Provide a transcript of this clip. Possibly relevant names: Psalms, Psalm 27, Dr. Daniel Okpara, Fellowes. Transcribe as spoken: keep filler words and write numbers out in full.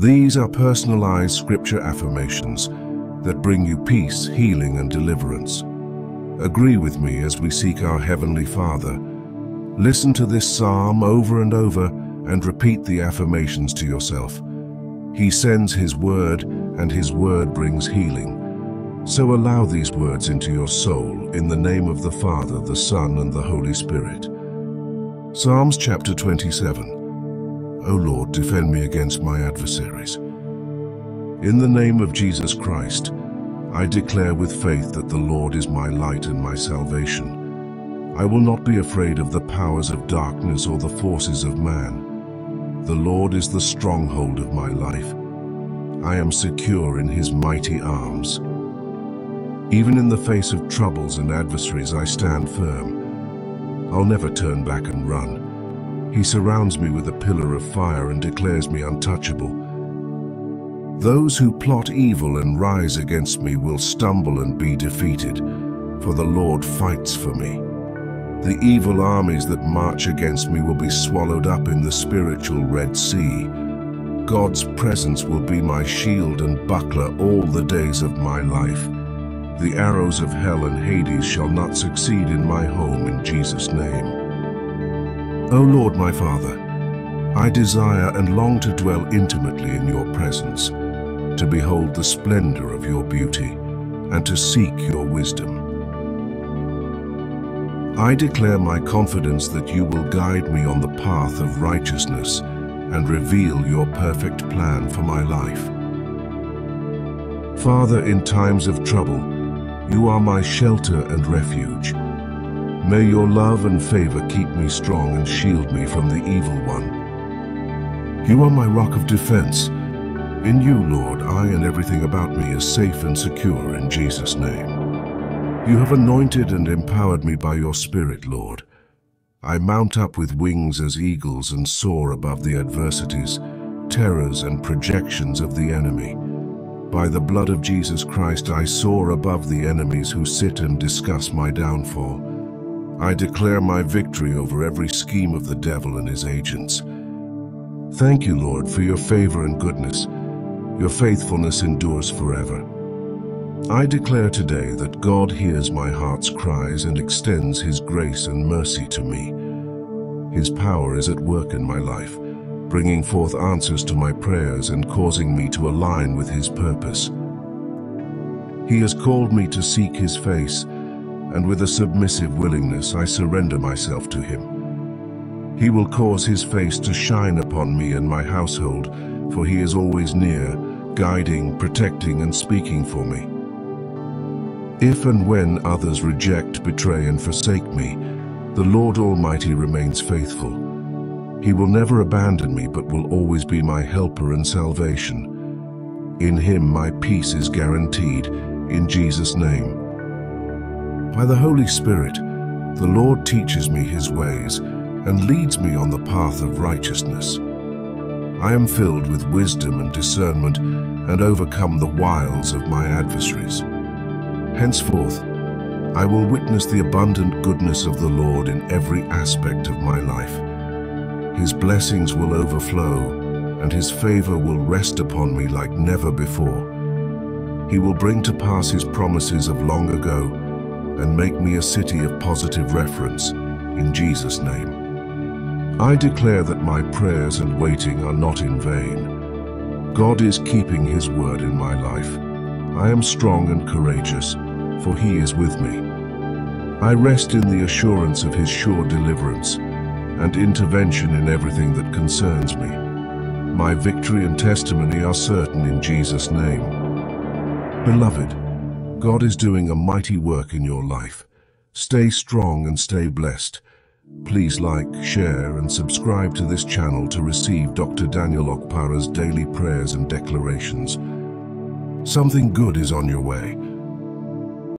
These are personalized scripture affirmations that bring you peace, healing, and deliverance. Agree with me as we seek our Heavenly Father. Listen to this psalm over and over and repeat the affirmations to yourself. He sends His word, and His word brings healing. So allow these words into your soul in the name of the Father, the Son, and the Holy Spirit. Psalms chapter twenty-seven. O Lord, defend me against my adversaries. In the name of Jesus Christ, I declare with faith that the Lord is my light and my salvation. I will not be afraid of the powers of darkness or the forces of man. The Lord is the stronghold of my life. I am secure in His mighty arms. Even in the face of troubles and adversaries, I stand firm. I'll never turn back and run. He surrounds me with a pillar of fire and declares me untouchable. Those who plot evil and rise against me will stumble and be defeated, for the Lord fights for me. The evil armies that march against me will be swallowed up in the spiritual Red Sea. God's presence will be my shield and buckler all the days of my life. The arrows of hell and Hades shall not succeed in my home in Jesus' name. O Lord my Father, I desire and long to dwell intimately in your presence, to behold the splendor of your beauty, and to seek your wisdom. I declare my confidence that you will guide me on the path of righteousness and reveal your perfect plan for my life. Father, in times of trouble, you are my shelter and refuge. May your love and favor keep me strong and shield me from the evil one. You are my rock of defense. In you, Lord, I and everything about me is safe and secure in Jesus' name. You have anointed and empowered me by your Spirit, Lord. I mount up with wings as eagles and soar above the adversities, terrors, and projections of the enemy. By the blood of Jesus Christ, I soar above the enemies who sit and discuss my downfall. I declare my victory over every scheme of the devil and his agents. Thank you, Lord, for your favor and goodness. Your faithfulness endures forever. I declare today that God hears my heart's cries and extends His grace and mercy to me. His power is at work in my life, bringing forth answers to my prayers and causing me to align with His purpose. He has called me to seek His face, and with a submissive willingness, I surrender myself to Him. He will cause His face to shine upon me and my household, for He is always near, guiding, protecting, and speaking for me. If and when others reject, betray, and forsake me, the Lord Almighty remains faithful. He will never abandon me, but will always be my helper and salvation. In Him my peace is guaranteed, in Jesus' name. By the Holy Spirit, the Lord teaches me His ways and leads me on the path of righteousness. I am filled with wisdom and discernment and overcome the wiles of my adversaries. Henceforth, I will witness the abundant goodness of the Lord in every aspect of my life. His blessings will overflow, and His favor will rest upon me like never before. He will bring to pass His promises of long ago and make me a city of positive reference in Jesus' name. I declare that my prayers and waiting are not in vain. God is keeping His word in my life. I am strong and courageous, for He is with me. I rest in the assurance of His sure deliverance and intervention in everything that concerns me. My victory and testimony are certain in Jesus' name. Beloved, God is doing a mighty work in your life. Stay strong and stay blessed. Please like, share, and subscribe to this channel to receive Doctor Daniel Okpara's daily prayers and declarations. Something good is on your way.